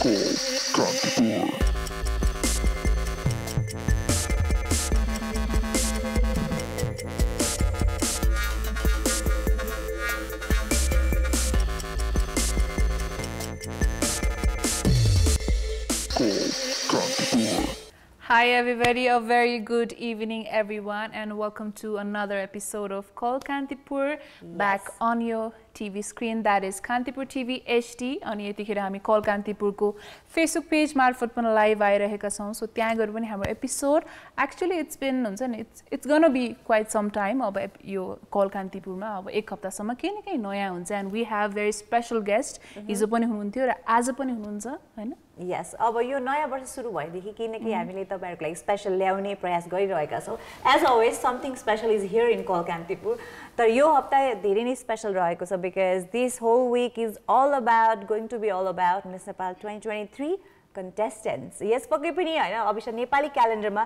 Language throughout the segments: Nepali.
Call Kantipur. Hi everybody, a very good evening everyone, and welcome to another episode of Call Kantipur. Yes. Back on your TV screen, that is Kantipur TV HD. अनि यतिखेर हामी Call Kantipur को Facebook page मार्फत पनि live आइरहेका छौं. So त्यहाँ गएर पनि हाम्रो episode, actually it's gonna be quite some time. अब यो Call Kantipur मा अब एक हप्तासम्म केही न केही नयाँ हुन्छ, and we have very special guest. हिजो पनि हुनुहुन्थ्यो र आज पनि हुनुहुन्छ, हैन? Yes, अब यो नयाँ वर्ष सुरु भएदेखि केही न केही हामीले तपाईहरुको लागि स्पेशल ल्याउने प्रयास गरिरहेका छौं. As always, something special is here in Call Kantipur. तर यो हप्ता धेरै नै स्पेशल रहेको छ, because this whole week is going to be all about Miss Nepal 2023 contestants. Yes, पक्कै पनि हैन, अभिषा नेपाली क्यालेन्डरमा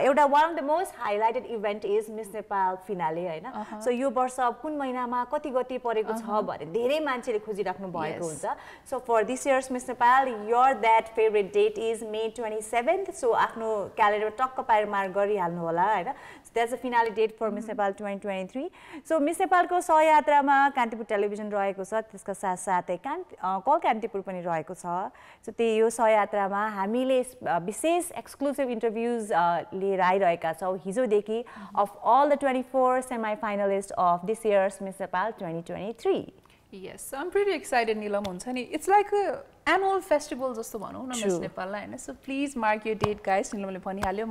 एउटा one of the most highlighted event is Miss Nepal finale हैन. So यो वर्ष कुन महिनामा कति गते परेको छ भने धेरै मान्छेले खोजि राख्नु भएको हुन्छ. So for this year's Miss Nepal, your that favorite date is May 27th. So आफ्नो क्यालेन्डरमा टक्क पाएर मार्क गरिहाल्नु होला हैन. So that's the finale date for Miss Nepal 2023. So Miss Nepal को सहयात्रामा कान्तिपुर टेलिभिजन रहेको छ, त्यसका साथसाथै कल कान्तिपुर पनि रहेको छ. So त्यही यो सहयात्रा यात्रामा हामीले विशेष एक्सक्लुसिभ इन्टरभ्युज लिएर आइरहेका छौं हिजोदेखि of all the 24 semi-finalists of this year's Miss Nepal 2023. Yes, I'm pretty excited, Neelam Chand. It's like a annual festival जस्तो भनौं न Miss Nepal हैन. So please mark your date guys. निलमले भनिहाल्यो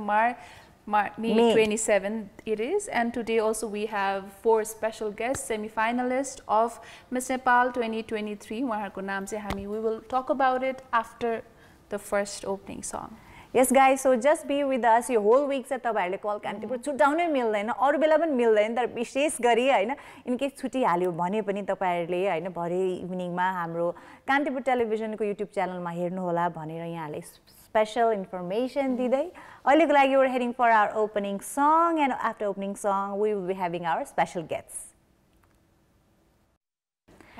May 27th it is, and today also we have 4 special guests, semi-finalists of Miss Nepal 2023. उहाँहरुको नाम चाहिँ हामी we will talk about it after the first opening song. Yes guys, so just be with us. Your whole week sa tapaharule Call Kantipur छुटाउनै मिल्दैन, अरु बेला पनि मिल्दैन, तर विशेष गरी हैन इन केस छुटी हाल्यो भने पनि तपाईहरुले हैन भरे इभिनिङमा हाम्रो कान्तिपुर टेलिभिजनको YouTube च्यानलमा हेर्नु होला भनेर यहाँले special information दिदै अहिलेको लागि we are heading for our opening song, and after opening song we will be having our special guests.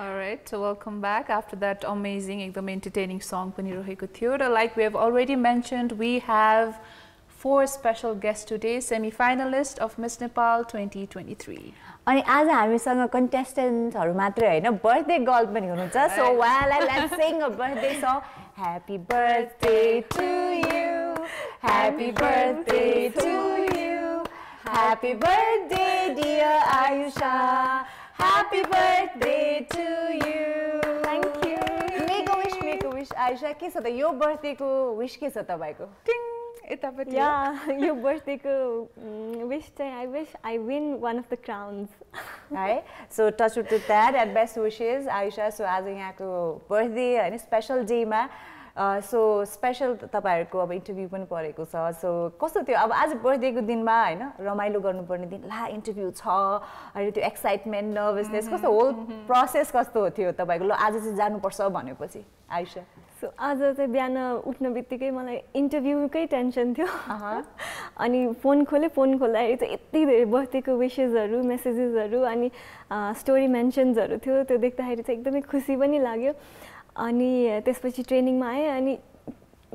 All right, so welcome back after that amazing, एकदम entertaining song पनि रहेको थियो. र like we have already mentioned, we have 4 special guests today, semi-finalist of Miss Nepal 2023. अनि आज हामीसँग contestantहरु मात्रै हैन, birthday girl पनि हुनुहुन्छ. So उहाँलाई let's sing a birthday song. Happy birthday to you. Happy birthday to you. Happy birthday dear Ayusha. Happy birthday to you. Thank you. Make a wish, Ayusha. Ke sa ta yo birthday ko wish ke sa ta bhayeko? Ting eta pati. Yeah, yo birthday ko wish chai I wish I win one of the crowns. Right? So touch wood to that, and best wishes Ayusha. So as yahako birthday and special day ma. So special तपाईहरुको अब इन्टरभ्यु पनि परेको छ. So कस्तो थियो अब आज बर्थडे को दिनमा हैन, रमाइलो गर्नुपर्ने दिन, ला इन्टरभ्यु छ, अनि त्यो एक्साइटमेन्ट, नर्भसनेस, कस्तो होल प्रोसेस कस्तो थियो तपाईको? ल आज चाहिँ जानुपर्छ भनेपछि आयुषा? सो आज चाहिँ बिहान उठ्नबित्तिकै मलाई इन्टरभ्युकै टेन्सन थियो. अनि फोन खोले यति धेरै बर्थडे को विशेसहरु, मेसेजेसहरु अनि स्टोरी मेन्शन्सहरु थियो. त्यो देख्दाखेरि चाहिँ एकदमै खुसी पनि लाग्यो. अनि त्यसपछि ट्रेनिङमा आए अनि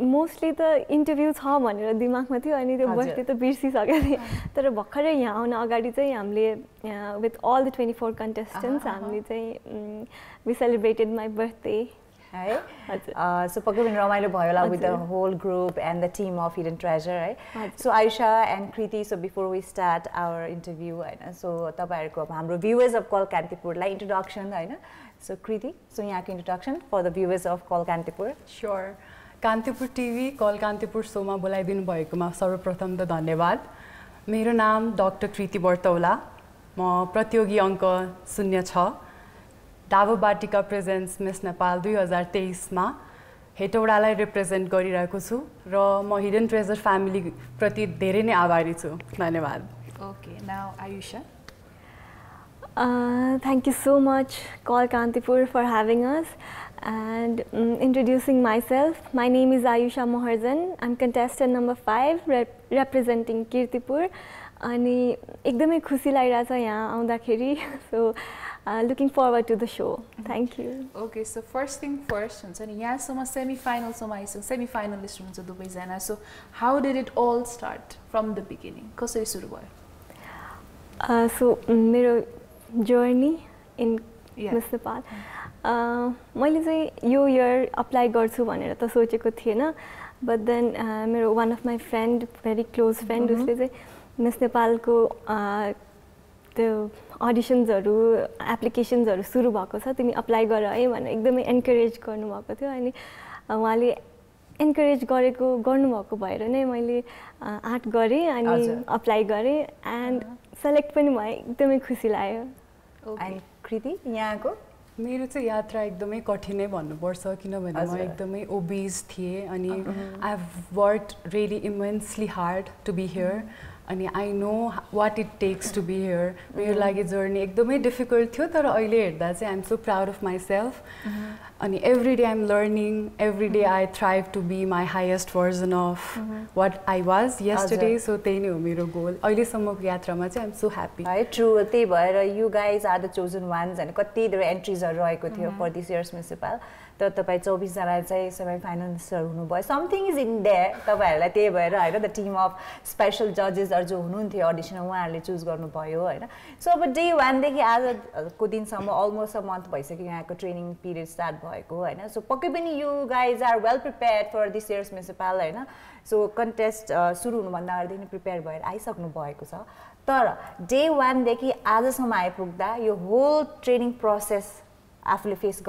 मोस्टली त इन्टरभ्यु छ भनेर दिमागमा थियो, अनि त्यो बर्थडे त बिर्सिसके थिए. तर भर्खरै यहाँ आउन अगाडि चाहिँ हामीले विथ अल द 24 कन्टेस्टेन्ट्स हामीले चाहिँ वी सेलिब्रेटेड माई बर्थडे है. सो पक्कै पनि रमाइलो भयो होला with the whole group and the team of hidden treasure है. So Ayusha and Kriti, so before we start our interview हैन, सो तपाईहरुको अब हाम्रो भ्युअर्स अफ कल कान्तिपुरलाई इन्ट्रोडक्सन हैन. So Kriti, so your introduction for the viewers of Call Kantipur. Sure. Kantipur TV, Call Kantipur Soma Bolai Dinu Bhayekuma sarvapratham ta dhanyawad. Mero naam Dr. Kriti Bartaula. Ma pratyogi anka 06. Davao Batika presents Miss Nepal 2023 ma Hetawdalai represent gariraeko छु र म Hidden Treasure family prati धेरै नै आभारी छु. धन्यवाद. Okay, now Ayusha. Thank you so much, Call Kantipur, for having us and introducing myself. My name is Ayusha Maharjan. I'm contestant number 5, representing Kirtipur. अनि एकदमै खुसी लागिरहेछ यहाँ आउँदाखेरि. So Looking forward to the show. Thank you. Okay, so first thing first, and yeah, so my semi-final, so my semi-finalist runs of Dubai Zana. So how did it all start from the beginning? Kosari Surubay. So my journey in Miss Nepal. I year apply to but then one of my friend, very close friend, Miss Nepal ko the auditions or applications or suru bhako cha timi apply gara hai bhanera ekdamai encourage garnu bhako thiyo ani उहाँले encourage gareko garnu bhako bhayera nai मैले आर्ट गरे अनि apply गरे and select पनि भए एकदमै खुसी लाग्यो. And Kriti यहाँको मेरो चाहिँ यात्रा एकदमै कठिनै भन्नुपर्छ किनभने म एकदमै obese थिए अनि I've worked really immensely hard to be here. And I know what it takes to be here. We're like it's journey. It's difficult, but I'm so proud of myself. And every day I'm learning. Every day I thrive to be my highest version of what I was yesterday. So that's my goal. I'm so happy. True, you guys are the chosen ones, and there are entries for this year's municipal. Something is in there. The team of special judges are audition choose. So but day one as a almost a month training period start. So you guys are well prepared for this year's municipal. So contest prepared by day one as a your whole training process after face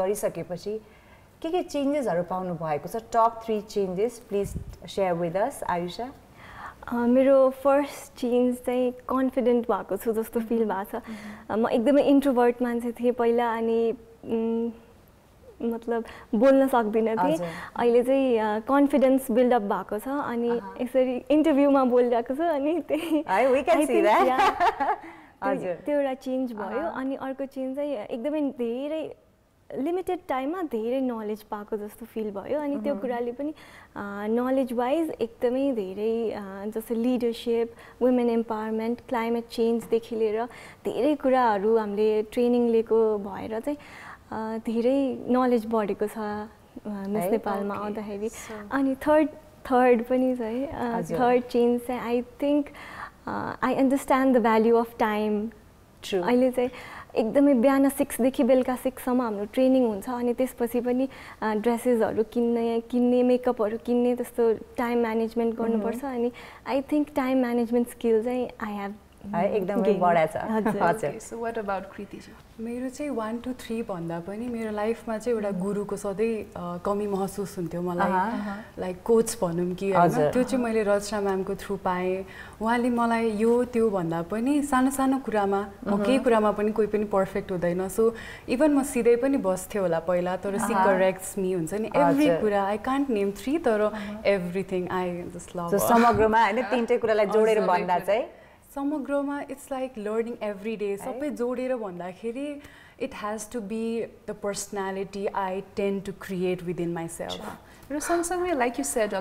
what changes are found? So top 3 changes, please share with us, Ayusha. My first change is confident. I feel I'm introvert. I was confidence build up. Interview. We can see that. There change. And change is limited time धेरै knowledge पाको जस्तो feel भयो अनि त्यो कुराले पनि knowledge wise एकदमै धेरै जस्तो leadership, women empowerment, climate change देखि लिएर धेरै कुराहरु हामीले ट्रेनिङ लिएको भएर चाहिँ धेरै knowledge बढेको छ मिस नेपालमा आउँदाखेरि अनि थर्ड पनि चाहिँ थर्ड change चाहिँ I think I understand the value of time. True. अहिले चाहिँ एकदमै बिहान 6 देखि बेलुका 6 सम्म हाम्रो ट्रेनिङ हुन्छ अनि त्यसपछि पनि ड्रेसेसहरु किन्ने मेकअपहरु किन्ने त्यस्तो टाइम म्यानेजमेन्ट गर्नुपर्छ अनि I think time management skill चाहिँ I have एकदमै बढा छ. हजुर. So what about Kriti ji? मेरो चाहिँ 1 to 3 भन्दा पनि मेरो लाइफमा चाहिँ एउटा गुरुको सधैँ कमी महसुस हुन्थ्यो मलाई लाइक कोच भनौं कि हैन त्यो चाहिँ मैले रचना म्यामको थ्रु पाएँ. उहाँले मलाई यो त्यो भन्दा पनि सानो सानो कुरामा म के कुरामा पनि कुनै पनि पर्फेक्ट हुँदैन. सो इभन म सिधै पनि बस्थ्यो होला पहिला तर सी करेक्ट्स मी हुन्छ नि एभ्री कुरा. I can't name 3 तर everything I just love. So समग्रमा हैन तीनटै कुरालाई जोडेर भन्दा चाहिँ Samagroma, it's like learning every day. It has to be the personality I tend to create within myself. Like you said,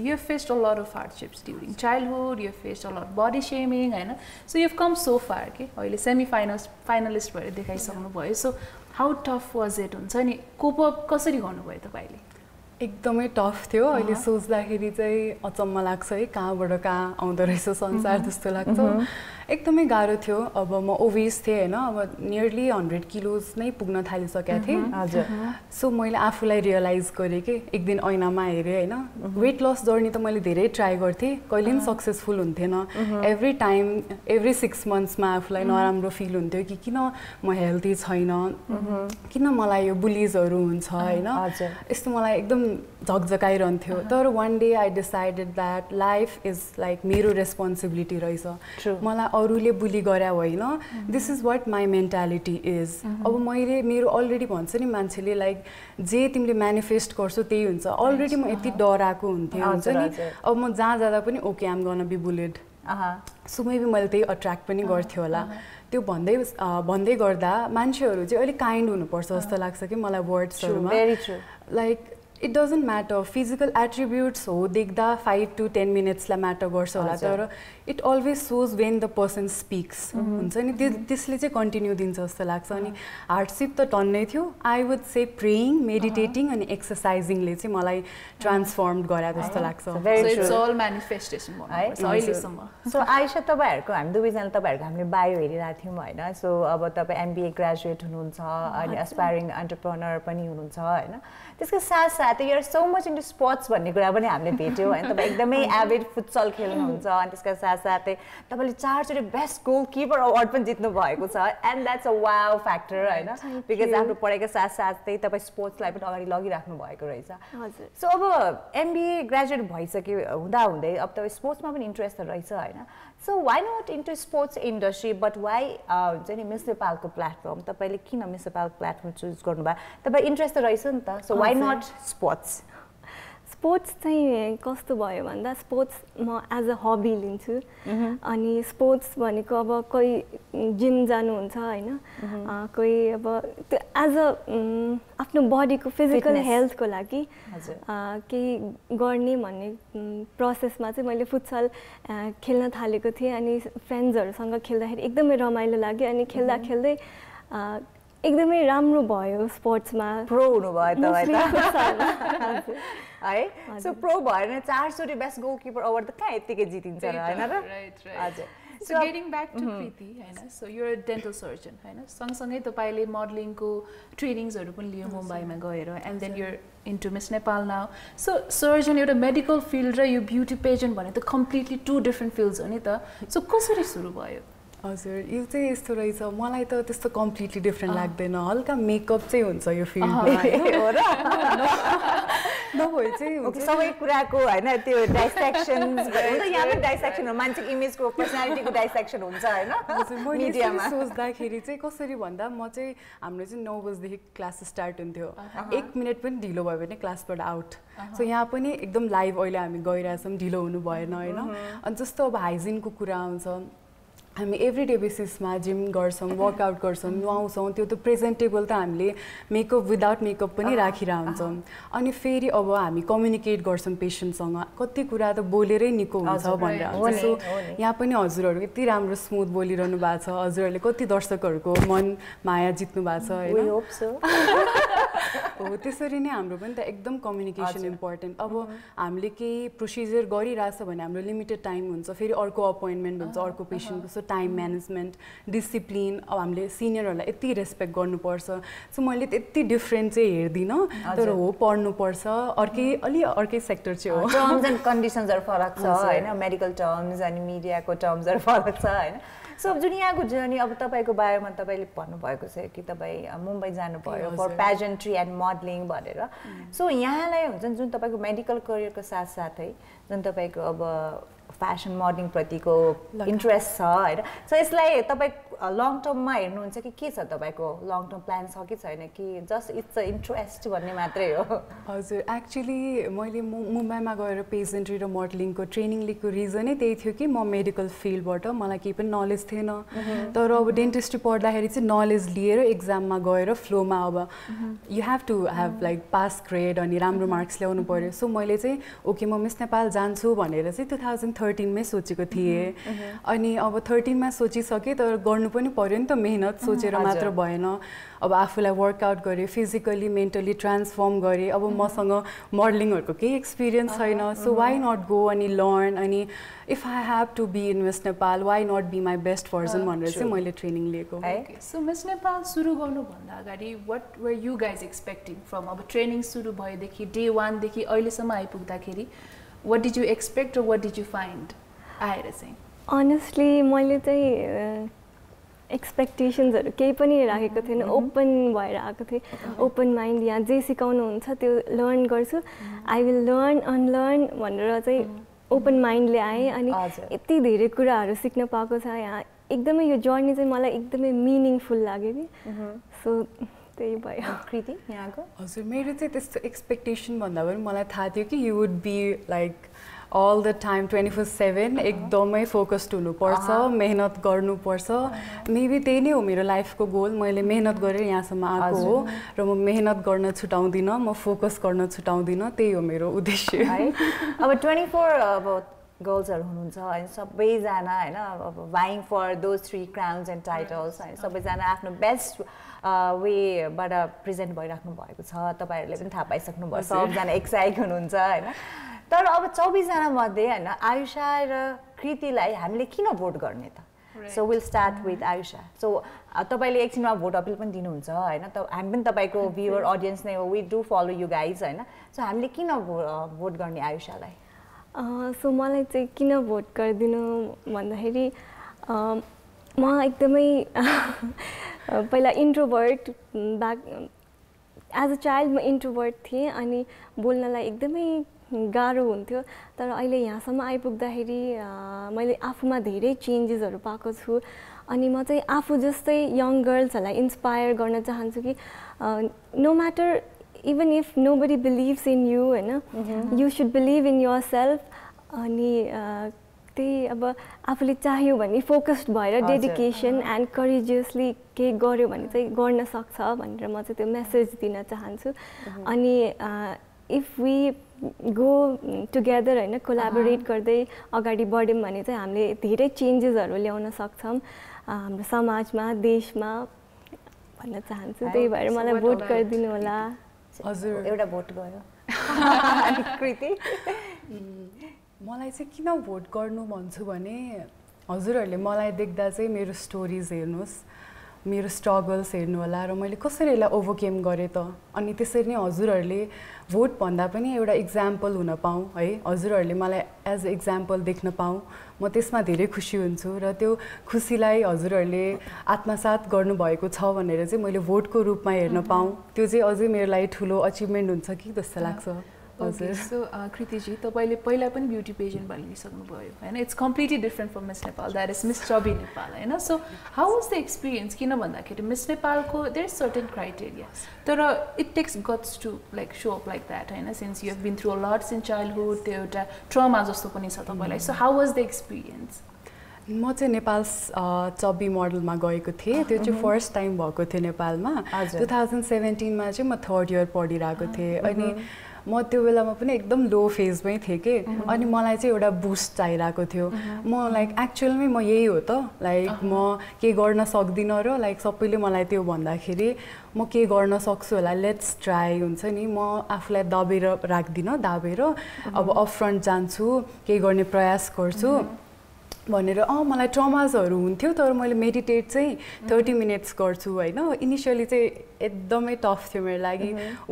you've faced a lot of hardships during childhood, you've faced a lot of body shaming, and so you've come so far. Semi-finalist. So how tough was it? Cope up, how did you do it? एकदमै टफ थियो अहिले सोच्दाखेरि चाहिँ अचम्म लाग्छ है कहाँबाट कहाँ आउँदो रहेछ संसार जस्तो लाग्छ. एकदमै गाह्रो थियो. अब म ओबेस थिए हैन अब नियरली 100 किलोज नै पुग्न थालिसकेको थिए. हजुर. सो मैले आफुलाई रियलाइज गरे के एक दिन ऐनामा हेरे हैन वेट लस जर्नी त मैले धेरै ट्राई गर्थे कहिले पनि सक्सेसफुल हुन्थेन. एभ्री टाइम एभ्री 6 मन्थ्स मा आफुलाई नराम्रो फिल हुन्थ्यो कि किन म हेल्दी छैन किन मलाई यो बुलिजहरु हुन्छ हैन यस्तो मलाई एकदम तर one day I decided that life is like my responsibility. True. This is what my mentality is. Now already like manifest already okay I'm gonna be bullied. So maybe I attract त्यो kind. Very true. Like It doesn't matter. Physical attributes ho dekhda 5 to 10 minutes la matter garcha hola, tara it always shows when the person speaks. Huncha ni त्यसले चाहिँ कन्टिन्यु दिन्छ जस्तो लाग्छ. अनि हार्डशिप त टन्नै थियो. I would say praying, meditating and exercising ले चाहिँ मलाई ट्रान्सफर्म्ड गरे जस्तो लाग्छ. So it's all manifestation one. So Aisha तपाईहरुको हामी दुवैजना तपाईहरुको हामीले बायो हेरिरहेको थियौं हैन. So अब तपाई MBA graduate हुनुहुन्छ अनि aspiring entrepreneur पनि हुनुहुन्छ हैन. त्यसको साथसाथै you are so much into sports भन्ने कुरा पनि हामीले भेट्यौ हैन. तपाई एकदमै avid futsal खेल्नुहुन्छ अनि त्यसका साथसाथै तपाईले 4 चोटी best goalkeeper award पनि जित्नु भएको छ. And that's a wow factor हैन, because आफ्नो पढाइका साथसाथै तपाई स्पोर्ट्सलाई पनि अगाडि लगिराख्नु भएको रहेछ. सो अब MBA graduate भइसके हुँदा हुँदै अब तपाई स्पोर्ट्समा पनि इन्ट्रेस्ट रहेछ हैन. So why not into sports industry, but why जनी Miss Nepal को प्लेटफर्म तपाईले किन Miss Nepal प्लेटफर्म चुज गर्नुभयो? तपाई इन्ट्रेस्ट रहेछ नि त. So why not sports? Sports चाहिँ कस्तो भयो भन्दा sports म as a hobby लिन्छु. अनि sports भनेको अब कोही जिम जानु हुन्छ हैन, कोही अब as a आफ्नो बडीको फिजिकल हेल्थ को लागि केही गर्ने भन्ने प्रोसेसमा चाहिँ मैले फुटबल खेल्न थालेको थिएँ. अनि फ्रेन्ड्सहरुसँग खेल्दाखेरि एकदमै रमाइलो लाग्यो. अनि खेल्दा खेल्दै एकदमै राम्रो भयो स्पोर्ट्समा. प्रो हुनु भयो तपाईँ है. सो प्रो भएर नि 4 चोटी बेस्ट गोलकिपर अवार्ड त कहाँ यतिकै जितिन्छ र हैन र. हजुर. So getting back to Kriti, हैन, so you're a dental surgeon हैन, सँगसँगै तपाईले modeling को trainings हरु पनि लियो मुम्बईमा गएर, and then you're into Miss Nepal now. So surgeon एउटा medical field र यो beauty pageant भने त completely two different fields हो नि त. So कसरी सुरु भयो? हजुर, यो चाहिँ यस्तो रहेछ. मलाई त त्यस्तो कम्प्लिटली डिफरेन्ट लाग्दैन. हल्का मेकअप चाहिँ हुन्छ यो फिल्डमा हो र. नभए चाहिँ सबै कुराको हैन त्यो डाइसेक्सन्स भयो नि त. यहाँ पनि डाइसेक्सन हो, मान्छेको इमेजको पर्सनालिटीको डाइसेक्सन हुन्छ हैन. मिडियामा सोच्दाखेरि चाहिँ कसरी भन्दा म चाहिँ हाम्रो चाहिँ 9 बजेदेखि क्लास स्टार्ट हुन्थ्यो. 1 मिनेट पनि ढिलो भयो भने क्लासबाट आउट. सो यहाँ पनि एकदम लाइभ अहिले हामी गइरहेछौँ, ढिलो हुनु भएन हैन. अनि जस्तो अब हाइजिनको कुरा आउँछ, हामी एभ्री डे बेसिसमा जिम गर्छौँ, वर्कआउट गर्छौँ, नुहाउँछौँ. त्यो त प्रेजेन्टेबल त हामीले मेकअप विदाउट मेकअप पनि राखिरह हुन्छौँ. अनि फेरि अब हामी कम्युनिकेट गर्छौँ पेसेन्टसँग, कति कुरा त बोलेरै निको हुन्छ भनेर हुन्छ. सो यहाँ पनि हजुरहरू यति राम्रो स्मुथ बोलिरहनु भएको छ, हजुरहरूले कति दर्शकहरूको मन माया जित्नु भएको छ हैन. हो त्यसरी नै हाम्रो पनि त एकदम कम्युनिकेसन इम्पोर्टेन्ट. अब हामीले केही प्रोसिजर गरिराछ भने हाम्रो लिमिटेड टाइम हुन्छ, फेरि अर्को अपोइन्टमेन्ट हुन्छ अर्को पेसेन्टको. सो टाइम म्यानेजमेन्ट, डिसिप्लिन, अब हामीले सिनियरहरूलाई यति रेस्पेक्ट गर्नुपर्छ. सो मैले त्यति डिफ्रेन्ट चाहिँ हेर्दिनँ, तर हो पढ्नुपर्छ. अर्कै अलि अर्कै सेक्टर चाहिँ हो. टर्म्स एन्ड कन्डिसन्सहरू फरक छ हैन, मेडिकल टर्म्स अनि मिडियाको टर्म्सहरू फरक छ हैन. सो जुन यहाँको जर्नी अब तपाईँको बारेमा तपाईले भन्नुभएको छ कि तपाईँ मुम्बई जानुभयो फर पेजेन्ट्री एन्ड मोडलिङ भनेर. सो यहाँलाई हुन्छ जुन तपाईको मेडिकल करियरको साथसाथै जुन तपाईको अब फ्यासन मोडलिङ प्रतिको इन्ट्रेस्ट छ हैन. सो यसलाई तपाई लङ टर्ममा हेर्नुहुन्छ कि के छ तपाईको लङ टर्म प्लान छ कि छैन, कि जस्ट इट्स अ इन्ट्रेस्ट भन्ने मात्रै हो? हजुर, एक्चुअली मैले मुम्बईमा गएर पेजेन्ट्री र मोडलिङको ट्रेनिङ लिएको रिजनै त्यही थियो कि म मेडिकल फिल्डबाट मलाई केही पनि नलेज थिएन, तर अब डेन्टिस्ट्री पढ्दाखेरि चाहिँ नलेज लिएर एक्जाममा गएर फ्लोमा अब you have to have like pass grade अनि राम्रो मार्क्स ल्याउनु पर्यो. सो मैले चाहिँ ओके म मिस नेपाल जान्छु भनेर चाहिँ 2013मै सोचेको थिएँ. अनि अब 13मा सोचिसकेँ, तर गर्नु पनि पर्यो नि त, मेहनत सोचेर मात्र भएन. अब आफूलाई वर्कआउट गरेँ, फिजिकली मेन्टली ट्रान्सफर्म गरेँ. अब मसँग मोडलिङहरूको केही एक्सपिरियन्स छैन, सो वाइ नट गो अनि लर्न, अनि if I have to be in miss Nepal why not be my best version भनेर चाहिँ मैले ट्रेनिङ लिएको. सो मिस नेपाल सुरु गर्नुभन्दा अगाडि what were you guys expecting from अब ट्रेनिङ सुरु भएदेखि डे 1 देखि अहिलेसम्म आइपुग्दाखेरि what did you expect or what did you find? Honestly मैले चाहिँ एक्सपेक्टेशन्सहरु केही पनि राखेको थिएन. ओपन भएर आएको थिए, ओपन माइन्ड. यहाँ जे सिकाउनु हुन्छ त्यो लर्न गर्छु, आई विल लर्न अनलर्न भनेर चाहिँ ओपन माइन्डले आएँ. अनि यति धेरै कुराहरु सिक्न पाएको छ यहाँ. एकदमै यो जर्नी चाहिँ मलाई एकदमै मिनिङफुल लाग्यो कि. सो त्यही भयो. कृति यहाँको? हजुर, मेरो चाहिँ त्यस्तो एक्सपेक्टेसन भन्दा पनि मलाई थाहा थियो कि you would be like all the time 24/7 एकदमै focus टुलु पर्छ मेहनत गर्नु पर्छ मेबी त्यही नै हो मेरो लाइफ को गोल मैले मेहनत गरेर यहाँसम्म आको हो र म मेहनत गर्न छुटाउँदिन म फोकस गर्न छुटाउँदिन त्यही हो मेरो उद्देश्य है अब 24 girls are हुनुहुन्छ हैन सबैजना हैन अब vying for those three crowns and titles हैन सबैजना आफ्नो best way बाट present भइराख्नु भएको छ तपाईहरुले पनि थाहा पाइसक्नु भयो सबजना excited हुनुहुन्छ हैन तर अब 24 जना मध्ये हैन आयुषा र कृतिलाई हामीले किन भोट गर्ने त so we'll start with Ayusha so तपाईले एकछिनमा भोट अपील पनि दिनुहुन्छ हैन त हामी पनि तपाईको viewer audience नै हो we do follow you guys हैन so हामीले किन भोट गर्ने आयुषालाई so मलाई चाहिँ किन भोट गर्दिनु भन्दाखेरि म एकदमै पहिला introvert as a child म introvert थिए अनि बोल्नलाई एकदमै गाह्रो हुन्थ्यो तर अहिले यहाँसम्म आइपुग्दाखेरि मैले आफुमा धेरै चेन्जेसहरु पाएको छु अनि म चाहिँ आफु जस्तै यङ गर्ल्सहरुलाई इन्स्पायर गर्न चाहन्छु कि no matter even if nobody believes in you हैन you should believe in yourself अनि त्यही अब आफुले चाह्यो भने फोकस्ड भएर डेडिकेसन एन्ड करेजियसली के गर्यो भने चाहिँ गर्न सक्छ भनेर म चाहिँ त्यो मेसेज दिन चाहन्छु अनि if we go together and collaborate गर्दै अगाडि बढ्यौं भने चाहिँ हामीले धेरै चेन्जेसहरु ल्याउन सक्छौं हाम्रो समाजमा देशमा भन्न चाहन्छु त्यही भएर मलाई भोट गरिदिनु होला हजुर एउटा भोट गयो कृति मलाई चाहिँ किन भोट गर्नु भन्छु भने हजुरहरुले मलाई देख्दा चाहिँ मेरो स्टोरीज हेर्नुस् मेरो struggles हेर्नु होला र मैले कसरी यसलाई ओभरकम गरे त अनि त्यसरी नै हजुरहरुले भोट भन्दा पनि एउटा एक्जाम्पल हुन पाऊ है हजुरहरुले मलाई एज एक्जाम्पल देख्न पाऊ म त्यसमा धेरै खुशी हुन्छु र त्यो खुशीलाई हजुरहरुले आत्मसात गर्नु भएको छ भनेर चाहिँ मैले भोटको रूपमा हेर्न पाऊ त्यो चाहिँ अझै मेरो लागि ठूलो अचिभमेन्ट हुन्छ कि जस्तो लाग्छ Okay, so Kriti ji, तपाईले पहिला पनि beauty pageant भनिसक्नु भयो हैन it's completely different from Miss Nepal that is Miss Chubby Nepal हैन so how was the experience किन भन्दाखेरि Miss Nepal को there is certain criteria तर it takes guts to like show up like that हैन since you have been through a lot since childhood त्यो एउटा trauma जस्तो पनि छ तपाईलाई so how was the experience म चाहिँ नेपाल चबी मोडलमा गएको थिए त्यो चाहिँ फर्स्ट टाइम भएको थियो नेपालमा 2017 मा चाहिँ म थर्ड इयर पढिरहेको थिए अनि म त्यो बेलामा पनि एकदम लो फेजमै थिए के अनि मलाई चाहिँ एउटा बूस्ट चाहिरहेको थियो म लाइक एक्चुअलमै म यही हो त लाइक म के गर्न सक्दिन र लाइक सबैले मलाई त्यो भन्दाखेरि म के गर्न सक्छु होला लेट्स ट्राई हुन्छ नि म आफुलाई दबेर राख्दिन दाबेर अब अपफ्रन्ट जान्छु के गर्ने प्रयास गर्छु भनेर मलाई ट्रमाजहरु हुन्थ्यो तर मैले मेडिटेट चाहिँ 30 मिनेट्स गर्छु हैन इनिशियली चाहिँ एकदमै टफ थियो मेरो लागि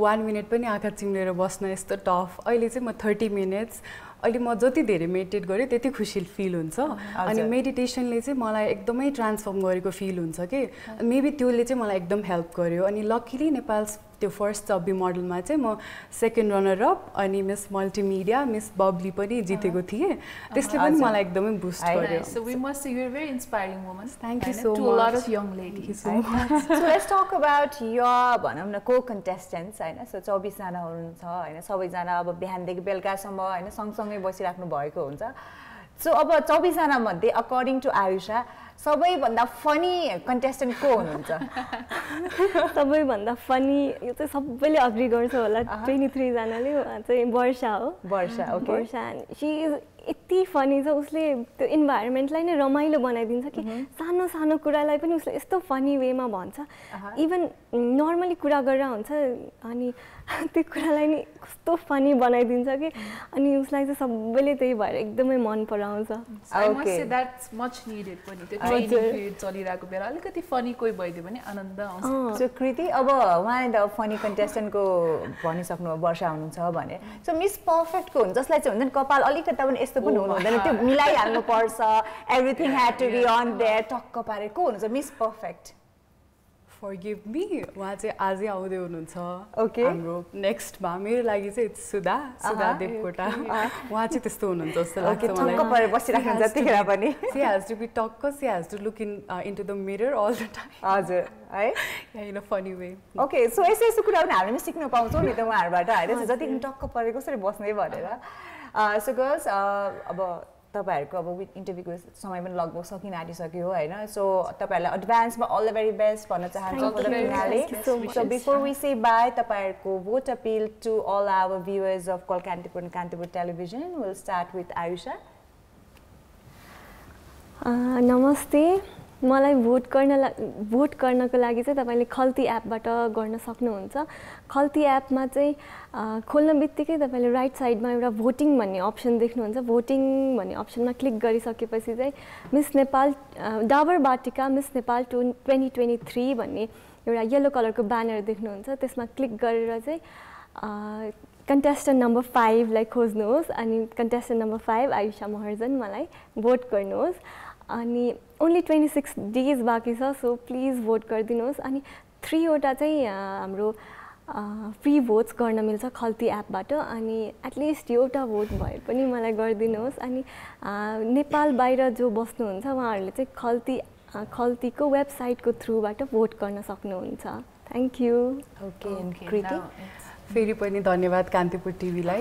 1 मिनेट पनि आँखा चिम्लेर बस्न यस्तो टफ अहिले चाहिँ म 30 मिनेट्स अहिले म जति धेरै मेडिटेट गरे त्यति खुशी फिल हुन्छ अनि मेडिटेसनले चाहिँ मलाई एकदमै ट्रान्सफर्म गरेको फिल हुन्छ के मेबी त्योले चाहिँ मलाई एकदम हेल्प गर्यो अनि लकीली नेपाल त्यो फर्स्ट चबी मोडलमा चाहिँ म सेकेन्ड रनर अप अनि मिस मल्टिमिडिया मिस बब्ली पनि जितेको थिए त्यसले पनि मलाई एकदमै बुस्ट गर्यो so we must you are very inspiring woman thank you so much to a lot of young ladies so let's talk about your भनौं न को कन्टेस्टेन्ट्स हैन सो 24 जना हुनुहुन्छ हैन सबैजना अब बिहानदेखि बेलुकासम्म हैन सँगसँगै बसिराख्नु भएको हुन्छ सो अब 24 जना मध्ये अकॉर्डिङ टु आयुषा सबैभन्दा फनी कन्टेस्टेन्ट को हुनुहुन्छ सबैभन्दा फनी यो चाहिँ सबैले अग्री गर्छ होला 23 जनाले चाहिँ वर्षा हो Varsha okay Varsha she is यति फनी छ उसले त्यो इन्भाइरोमेन्टलाई नै रमाइलो बनाइदिन्छ कि सानो सानो कुरालाई पनि उसले यस्तो फनी वेमा भन्छ इभन नर्मली कुरा गरेर हुन्छ अनि त्यो कुरालाई नि कस्तो फनी बनाइदिन्छ कि अनि उसलाई चाहिँ सबैले त्यही भएर एकदमै मन पराउँछ ओके द्याट्स मच नीडेड पनि त्यो ट्रेनिङ पिरियड चलिरहेको बेला अलिकति फनी कोही भइदियो भने आनन्द आउँछ सो कृति अब उहाँ द फनी कन्टेस्टेन्टको भनिसक्नु वर्षा हुनुहुन्छ भने सो मिस पर्फेक्टको हुन्छ जसलाई चाहिँ हुन्छ नि कपाल अलिकता पनि यस्तो पनि हुनुहुँदैन त्यो मिलाइहाल्नु पर्छ everything had to be on there टक्क पारेको हुन्छ मिस पर्फेक्ट Forgive me. वहाँ चाहिँ आजै आउँदै हुनुहुन्छ हाम्रो नेक्स्टमा मेरो लागि चाहिँ इट्स सुधा सुधा देवकोटा वहाँ चाहिँ त्यस्तो हुनुहुन्छ जस्तो लाग्छ मलाई टक्क परेर बसिराख्नु जतिखेर पनि सी हैज टु बी टक्क she has to look into the mirror all the time हजुर है in a funny way okay so यस्तो यस्तो कुराहरू हामीले सिक्न पाउँछौँ नि त उहाँहरुबाट हैन जतिखेर टक्क परेर कसरी बस्ने भनेर So girls, all the very best for the finale. So before we say bye, vote appeal to all our viewers of Call Kantipur and Kantipur Television. We'll start with Ayusha. Namaste. मलाई भोट गर्न भोट गर्नको लागि चाहिँ तपाईले खल्ती एपबाट गर्न सक्नुहुन्छ खल्ती एपमा चाहिँ खोल्नबित्तिकै तपाईले राइट साइडमा एउटा भोटिङ भन्ने अप्सन देख्नुहुन्छ भोटिङ भन्ने अप्सनमा क्लिक गरिसकेपछि चाहिँ मिस नेपाल डाबरबाटिका मिस नेपाल 2023 भन्ने एउटा येलो कलरको ब्यानर देख्नुहुन्छ त्यसमा क्लिक गरेर चाहिँ contestant number 5 लाई खोज्नुहोस् अनि contestant number 5 आयुषा महर्जन मलाई भोट गर्नुहोस् अनि only 26 days बाकी छ so please vote गर्दिनुस् अनि 3 वटा चाहिँ हाम्रो free votes गर्न मिल्छ खल्ती एपबाट अनि at least एउटा vote भए पनि मलाई गर्दिनुस् अनि नेपाल बाहिर जो बस्नुहुन्छ उहाँहरुले चाहिँ खल्तीको वेबसाइटको थ्रुबाट भोट गर्न सक्नुहुन्छ थ्यांक यू ओके कृति फेरि पनि धन्यवाद कान्तिपुर टिभी लाई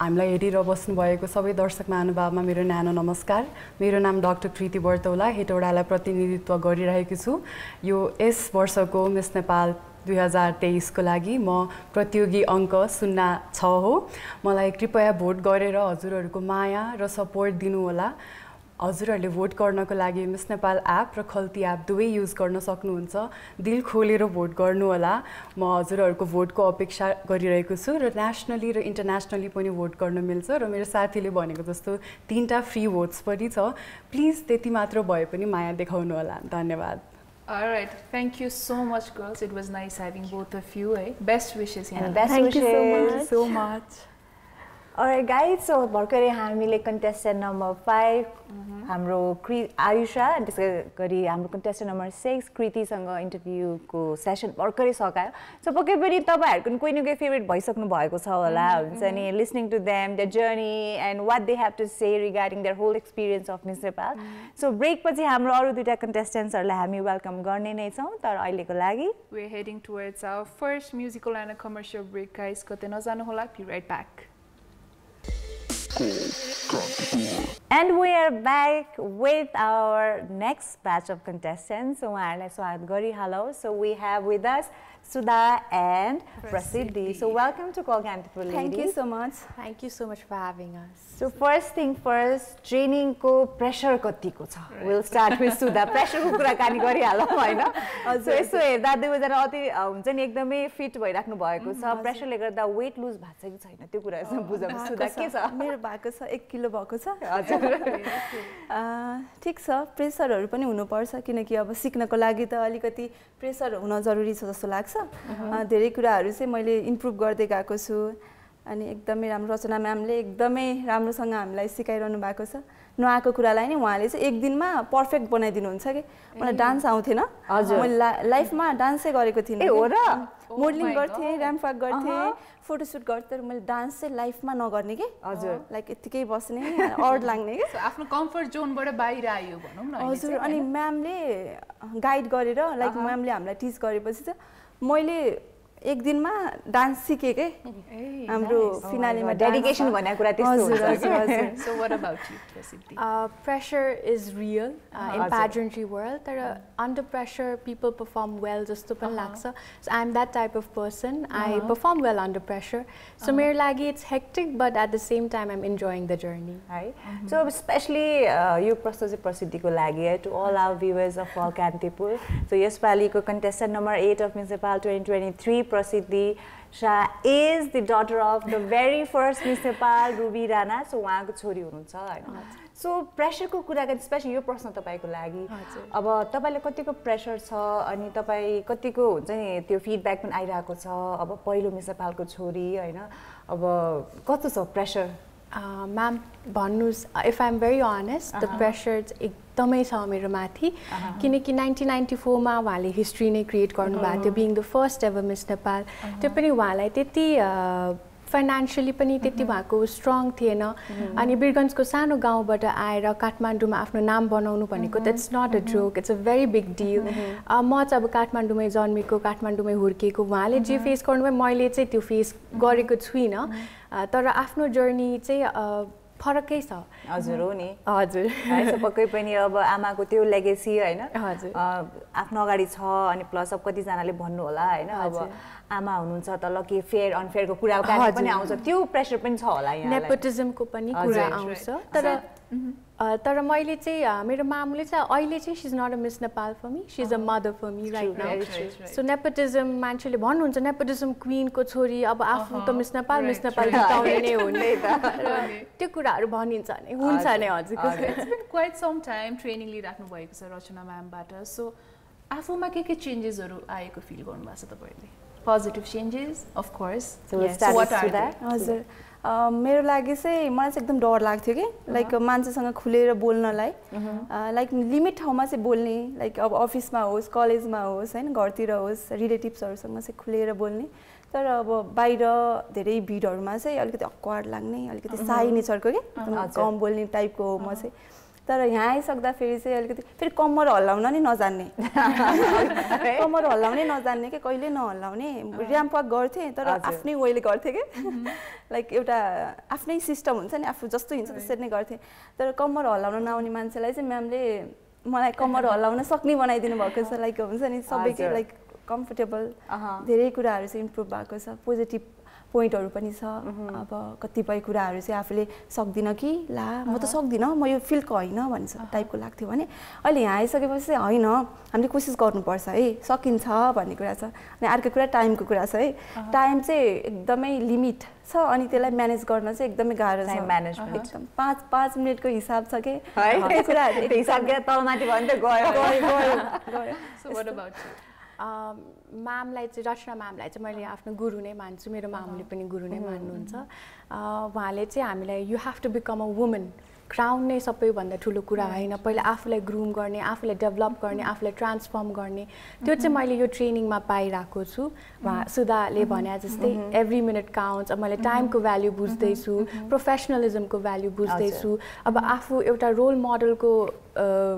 हामीलाई हेरेर बस्नु भएको सबै दर्शक महानुभावमा मेरो न्यानो नमस्कार मेरो नाम डाक्टर कृति बर्तौला हेटौडालाई प्रतिनिधित्व गरिरहेकी छु यो यस वर्षको मिस नेपाल 2023 को लागि म प्रतियोगी अंक 06 हो मलाई कृपया भोट गरेर हजुरहरुको माया र सपोर्ट दिनु होला हजुरहरुले भोट गर्नको लागि मिस नेपाल एप र खल्ती एप दुवै युज गर्न सक्नुहुन्छ दिल खोलेर भोट गर्नु होला म हजुरहरुको भोटको अपेक्षा गरिरहेको छु र नेशनली र इन्टरनेशनली पनि भोट गर्न मिल्छ र मेरो साथीले भनेको जस्तो तीनटा फ्री भोट्स पनि छ प्लिज त्यति मात्र भए पनि माया देखाउनु होला धन्यवाद All right, thank you so much girls it was nice having both of you eh? Best wishes and best thank wishes you so much Alright guys, so भर्खरै हामीले contestant number 5 हाम्रो आयुषा अनि त्यसैगरी हाम्रो contestant number 6 कृतिसँग इन्टरभ्यु को सेसन भर्खरै सकायो सो पक्कै पनि तपाईहरुको कुनै न कुनै फेभरेट भइसक्नु भएको छ होला हुन्छ नि listening to them their journey and what they have to say regarding their whole experience of Miss Nepal so break पछि हाम्रो अरु दुईटा contestants हरुलाई हामी वेलकम गर्ने नै छौं तर अहिलेको लागि we are heading towards our first musical and a commercial break guys कतै नजानु होला be right back And we are back with our next batch of contestants. So we have with us Sudha and Prasiddhi. So welcome to Call Kantipur ladies. Thank you so much. Thank you so much for having us. So first thing first, training ko pressure kati ko cha. We'll start with Sudha. Pressure ko kura kani gari halaw haina. So eso herda deu jana ati huncha ni ekdamai fit bhayirakhnu bhayeko cha. Pressure le garda weight lose bhacha ki chaina tyo कुरा यसमा बुझाउनु Sudha के छ? मेरो भएको छ 1 किलो भएको छ. ठीक छ प्रेसरहरु पनि हुनु पर्छ किनकि अब सिक्नको लागि त अलिकति प्रेसर हुन जरुरी छ जस्तो लाग्छ धेरै कुराहरु चाहिँ मैले इम्प्रुभ गर्दै गएको छु अनि एकदमै राम्रो रचना म्यामले एकदमै राम्रोसँग हामीलाई सिकाइरहनु भएको छ नआएको कुरालाई नि उहाँले चाहिँ एक दिनमा परफेक्ट बनाइदिनु हुन्छ के मलाई डान्स आउँथेन मैले लाइफमा डान्सै गरेको थिएन ए हो र मोडलिङ गर्थे र्याम्प वक गर्थे फोटो शूट गर्थे तर मैले डान्स चाहिँ लाइफमा नगर्ने के हजुर लाइक यतिकै बस्ने अड लाग्ने के सो आफ्नो कम्फर्ट जोनबाट बाहिर आयो भनौं न हजुर अनि म्यामले गाइड गरेर लाइक म्यामले हामीलाई टिच गरेपछि चाहिँ मैले एक दिनमा डान्स सिके के हाम्रो फिनालेमा डेडिकेसन भन्ने कुरा त्यस्तो हुन्छ so what about you Prasiddhi pressure is real in pageantry world तर under pressure people perform well जस्तो पनि लाग्छ so I am that type of person I perform well under pressure so मेरो लागि it's hectic but at the same time I am enjoying the journey है सो स्पेशली यो प्रश्न चाहिँ प्रसिद्धिको लागि to all our viewers of Call Kantipur so यसपालिको contestant number 8 of Miss Nepal 2023 Prasiddhi Shah is the daughter of the very first Miss Nepal Ruby Rana so उहाँको छोरी हुनुहुन्छ हैन सो प्रेशर को कुरा गर्दा स्पेशली यो प्रश्न तपाईको लागि अब तपाईले कतिको प्रेशर छ अनि तपाई कतिको हुन्छ नि त्यो फिडब्याक पनि आइराको छ अब पहिलो मिस नेपालको छोरी हैन अब कस्तो छ प्रेशर म्याम भन्नुस् if I am very honest the pressure एकदमै छ मेरो माथि किनकि 1994 मा उहाँले हिस्ट्री नै क्रिएट गर्नु भएको थियो being the first ever Miss Nepal त्यो पनि उहाँलाई त्यति financially पनि त्यति भएको strong थिएन अनि बिरगन्जको सानो गाउँबाट आएर काठमाडौँमा आफ्नो नाम बनाउनु भनेको that's not a joke, it's a very big deal. म चाहिँ अब काठमाडौँमै जन्मेको काठमाडौँमै हुर्केको उहाँले जे फेस गर्नुभयो मैले चाहिँ त्यो फेस गरेको छुइनँ तर आफ्नो जर्नी चाहिँ फरकै छ हजुर हो नि हजुर हैन पक्कै पनि अब आमाको त्यो लेगेसी हैन हजुर आफ्नो अगाडि छ अनि प्लस अब कति जनाले भन्नु होला हैन अब आमा हुनुहुन्छ त लकी फेयर अनफेयर को कुरा पनि आउँछ त्यो प्रेशर पनि छ होला यहाँ नेपोटिज्म को पनि कुरा आउँछ तर मैले चाहिँ मेरो मामुले चाहिँ अहिले चाहिँ she is not a Miss Nepal for me she is a mother for me right now so nepotism मान्छेले भन्नुहुन्छ नेपोटिज्म क्वीन को छोरी अब आफू त मिस नेपाल जिताउने नै हो नि त त्यो कुराहरु भनिन्छ नि हुन्छ नि हजुरको क्वाइट सम टाइम ट्रेनिङ लिइराख्नु भएको छ रचना म्यामबाट सो आफूमा के चेन्जेसहरु आएको फिल गर्नु भएको छ तपाईले positive changes of course so what are that हजुर मेरो लागि चाहिँ मलाई चाहिँ एकदम डर लाग्थ्यो के लाइक मान्छेसँग खुलेर बोल्नलाई लाइक लिमिट ठाउँमा चाहिँ बोल्ने लाइक अब अफिसमा होस् कलेजमा होस् हैन घरतिर होस् रिलेटिभ्सहरुसँग चाहिँ खुलेर बोल्ने तर अब बाहिर धेरै भीडहरुमा चाहिँ अलिकति अक्वार्ड लाग्ने अलिकति साइ नेचरको के कम बोल्ने टाइपको हो म चाहिँ तर यहाँ आइसक्दा फेरि चाहिँ अलिकति फेरि कम्मर हल्लाउन नि नजान्ने कम्मर हल्लाउनै नजान्ने के कहिले नहल्लाउने र्याम्प वक गर्थे तर आफ्नै वेले गर्थे के लाइक एउटा आफ्नै सिस्टम हुन्छ नि आफू जस्तो हिन्छ त्यसरी नै गर्थे तर कम्मर हल्लाउन नआउने मान्छेलाई चाहिँ म्यामले मलाई कम्मर हल्लाउन सक्ने बनाइदिनु भएको छ लाइक हुन्छ नि सबैको लाइक कम्फर्टेबल धेरै कुराहरु चाहिँ इम्प्रुभ भएको छ पोजिटिभ पोइन्टहरु पनि छ अब कतिपय कुराहरु चाहिँ आफूले सक्दिन कि ला म त सक्दिन म यो फिल्डको हैन भन्छ टाइपको लाग्थ्यो भने अहिले यहाँ आइसकेपछि हैन हामीले कोसिस गर्नुपर्छ है सकिन्छ भन्ने कुरा छ अनि अर्को कुरा टाइमको कुरा छ है टाइम चाहिँ एकदमै लिमिट छ अनि त्यसलाई म्यानेज गर्न चाहिँ एकदमै गाह्रो छ म्यानेजमेन्ट एकदम 5 मिनेटको हिसाब छ के कुराहरु त्यो हिसाब गरे तलमाथि भन्दै गयो गयो सो व्हाट अबाउट यु म्यामलाई चाहिँ रचना म्यामलाई चाहिँ मैले आफ्नो गुरु नै मान्छु मेरो मामुले पनि गुरु नै मान्नुहुन्छ उहाँले चाहिँ हामीलाई you have to become a woman crown नै सबैभन्दा ठुलो कुरा हैन पहिला आफूलाई ग्रुम गर्ने आफूलाई डेभलप गर्ने आफूलाई ट्रान्सफर्म गर्ने त्यो चाहिँ मैले यो ट्रेनिङमा पाइराको छु सुधाले भने जस्तै एभ्री मिनेट काउन्ट्स अब मैले टाइमको भ्यालु बुझ्दै छु प्रोफेसनलिज्मको भ्यालु बुझ्दै छु अब आफू एउटा रोल मोडलको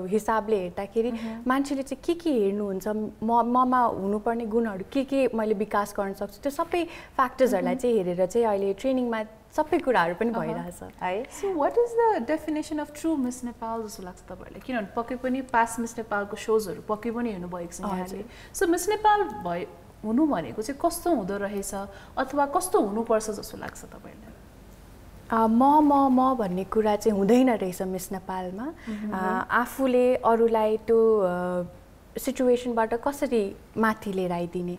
हिसाबले हेर्दाखेरि मान्छेले चाहिँ के हेर्नुहुन्छ ममा हुनुपर्ने गुणहरु के मैले विकास गर्न सक्छु त्यो सबै फ्याक्टर्सहरुलाई चाहिँ हेरेर चाहिँ अहिले ट्रेनिङमा सबै कुराहरु पनि भइराछ है so what is the definition of true Miss Nepal जस्तो लाग्छ तपाईहरुले किनभने पक्कै पनि पास्ट मिस नेपालको शोजहरु पक्कै पनि हेर्नु भएको छ यहाँले सो मिस नेपाल भए हुनु भनेको चाहिँ कस्तो हुँदो रहेछ अथवा कस्तो हुनुपर्छ जस्तो लाग्छ तपाईहरुले म भन्ने कुरा चाहिँ हुँदैन रहेछ मिस नेपालमा आफूले अरूलाई त्यो सिचुएसनबाट कसरी माथि लिएर आइदिने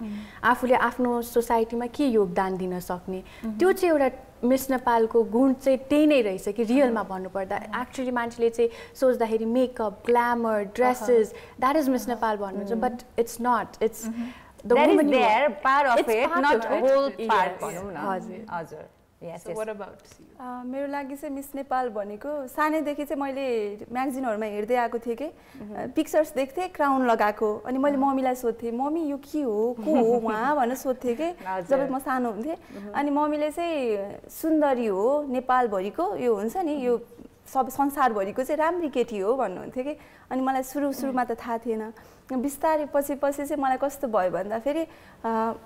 आफूले आफ्नो सोसाइटीमा के योगदान दिन सक्ने त्यो चाहिँ एउटा मिस नेपालको गुण चाहिँ त्यही नै रहेछ कि रियलमा भन्नुपर्दा एक्चुअली मान्छेले चाहिँ सोच्दाखेरि makeup glamour dresses that is miss Nepal भन्नुहुन्छ but it's not it's the woman there part of it not whole part भनौँ न हजुर Yes, so yes. What about you? मेरो लागि चाहिँ मिस नेपाल भनेको सानैदेखि चाहिँ मैले म्यागजिनहरुमा हेर्दै आएको थिए के पिक्चर्स देख्थे क्राउन लगाएको अनि मैले मम्मीलाई सोध्थे मम्मी यो के हो को हो उहाँ भनेर सोध्थे के जब म सानो हुन्थे अनि मम्मीले चाहिँ सुन्दरी हो नेपाल भरिको यो हुन्छ नि यो सब संसार भरिको चाहिँ राम्री केटी हो भन्नुहुन्थ्यो के अनि मलाई सुरुमा त थाहा थिएन बिस्तारै पछि चाहिँ मलाई कस्तो भयो भन्दा फेरि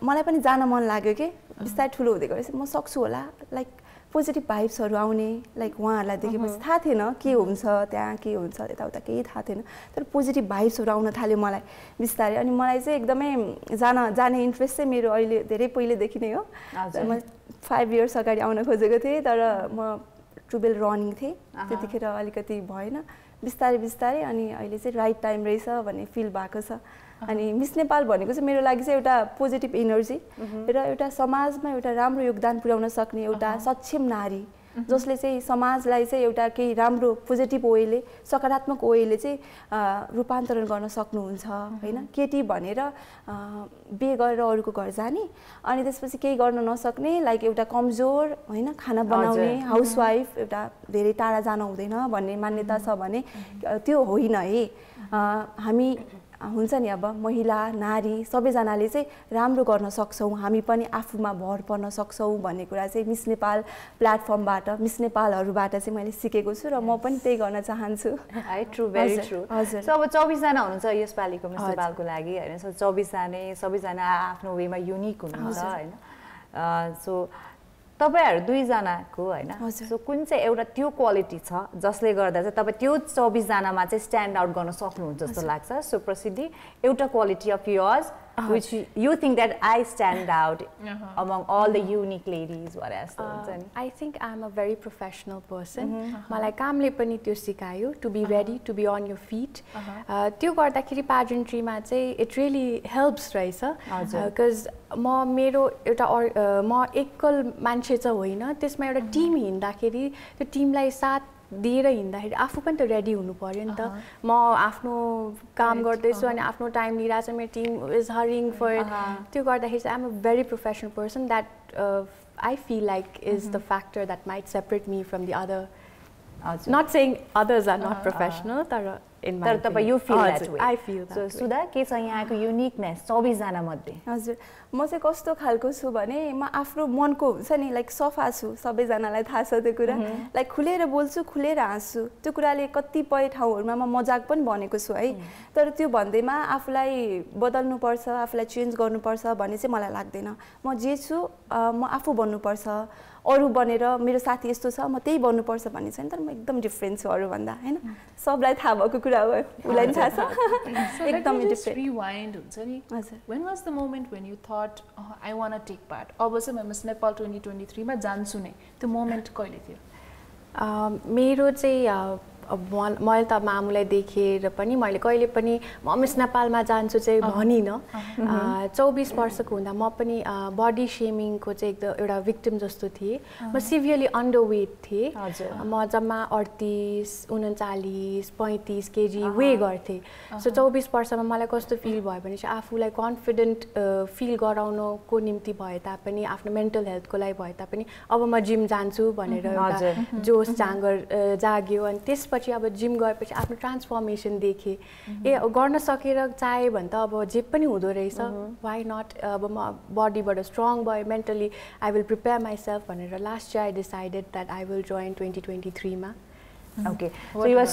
मलाई पनि जान मन लाग्यो के बिस्तारै ठुलो हुँदै गएपछि म सक्छु होला लाइक पोजिटिभ भाइब्सहरु आउने लाइक उहाँहरुलाई देखेपछि थाहा थिएन के हुन्छ त्यहाँ के हुन्छ यताउता केही थाहा थिएन तर पोजिटिभ भाइब्सहरु आउन थाल्यो मलाई बिस्तारै अनि मलाई चाहिँ एकदमै जाने इन्ट्रेस्ट चाहिँ मेरो अहिले धेरै पहिलेदेखि नै हो म 5 इयर्स अगाडि आउन खोजेको थिएँ तर म ट्युबेल रनिङ थिएँ त्यतिखेर अलिकति भएन बिस्तारै बिस्तारै अनि अहिले चाहिँ राइट टाइम रहेछ भन्ने फिल भएको छ अनि मिस नेपाल भनेको चाहिँ मेरो लागि चाहिँ एउटा पोजिटिभ एनर्जी र एउटा समाजमा एउटा राम्रो योगदान पुर्याउन सक्ने एउटा सक्षम नारी जसले चाहिँ समाजलाई चाहिँ एउटा केही राम्रो पोजिटिभ वेले सकारात्मक वेले चाहिँ रूपान्तरण गर्न सक्नुहुन्छ हैन केटी भनेर बे गरेर अरूको घर जाने अनि त्यसपछि केही गर्न नसक्ने लाइक एउटा कमजोर हैन खाना बनाउने हाउसवाइफ एउटा धेरै टाढा जान हुँदैन भन्ने मान्यता छ भने त्यो होइन है हामी हुन्छ नि अब महिला नारी सबैजनाले चाहिँ राम्रो गर्न सक्छौ हामी पनि आफूमा भर पर्न सक्छौ भन्ने कुरा चाहिँ मिस नेपाल प्लेटफर्मबाट मिस नेपालहरुबाट चाहिँ मैले सिकेको छु र म पनि त्यही गर्न चाहन्छु आई ट्रू भेरी ट्रू हजुर सो अब 24 जना हुनुहुन्छ यस पालिको मिस नेपालको लागि हैन सो 24 जनै सबैजना आफ्नो वेमा युनिक हुनुहुन्छ हैन सो तपाईहरु दुई जनाको हैन सो कुन चाहिँ एउटा त्यो क्वालिटी छ जसले गर्दा चाहिँ तपाई त्यो 24 जनामा चाहिँ स्ट्यान्ड आउट गर्न सक्नुहुन्छ जस्तो लाग्छ सो प्रसिद्धि एउटा quality of yours which you think that I stand out among all the unique ladies वरास हुन्छ नि I think I am a very professional person मलाई कामले पनि त्यो सिकायो to be ready to be on your feet त्यो गर्दाखेरि पेजेन्ट्रीमा चाहिँ इट रियली हेल्प्स रहेछ बिकज म मेरो एउटा म एकल मान्छे चाहिँ होइन त्यसमा एउटा टिम हिँड्दाखेरि त्यो टिमलाई साथ दिएर हिँड्दाखेरि आफू पनि त रेडी हुनु पर्यो नि त म आफ्नो काम गर्दैछु अनि आफ्नो टाइम लिइराछ मेरो टिम इज हरिङ फर त्यो गर्दाखेरि चाहिँ I am a very professional person that I feel like is the factor that might separate me from the other not saying others are not professional तर तर तपाई you feel that way I feel that so Sudha के छ यहाँको युनिकनेस 24 जना मध्ये हजुर म चाहिँ कस्तो खालको छु भने म आफ्नो मनको हुन्छ नि लाइक सफा छु सबै जनालाई थाहा छ त्यो कुरा लाइक खुलेर बोल्छु खुलेर हाँस्छु त्यो कुराले कतिपय ठाउँहरुमा म मजाक पनि बनेको छु है तर त्यो भन्दैमा आफुलाई बदल्नु पर्छ आफुलाई चेन्ज गर्नु पर्छ भन्ने चाहिँ मलाई लाग्दैन म जे छु म आफु बन्नु पर्छ अरु बनेर मेरो साथी यस्तो छ म त्यही बन्नु पर्छ भन्ने छैन तर म एकदम डिफरेंट छु अरु भन्दा हैन सबलाई थाहा भएको कुरा हो उलाई थाहा छ एकदमै डिफरेंट रिवाइन्ड हुन्छ नि when was the moment when you thought oh, I want to take part अब चाहिँ म मिस नेपाल 2023 मा जान्छु नै त्यो मोमेन्ट कहिले थियो मेरो चाहिँ मैले त मामुलाई देखेर पनि मैले कहिले पनि म मिस नेपालमा जान्छु चाहिँ भनिन 24 वर्षको हुँदा म पनि बडी शेमिङको चाहिँ एकदम एउटा विक्टिम जस्तो थिए म सिभियरली अन्डरवेट थिए म जम्मा 38 39 35 केजी वे गर्थे सो 24 वर्षमा मलाई कस्तो फिल भयो भने चाहिँ आफूलाई कन्फिडेन्ट फिल गराउनको निम्ति भए तापनि आफ्नो मेन्टल हेल्थको लागि भए तापनि अब म जिम जान्छु भनेर एउटा जोश जाँगर जाग्यो अनि त्यस पछि अब जिम गएपछि आफ्नो ट्रान्सफर्मेसन देखे ए गर्न सकेर चाहे भन्दा अब जे पनि हुँदो रहेछ व्हाई नट अब म बडीबाट स्ट्रङ भए mentally I will prepare myself भनेर last year I decided that I will join 2023 मा okay so you are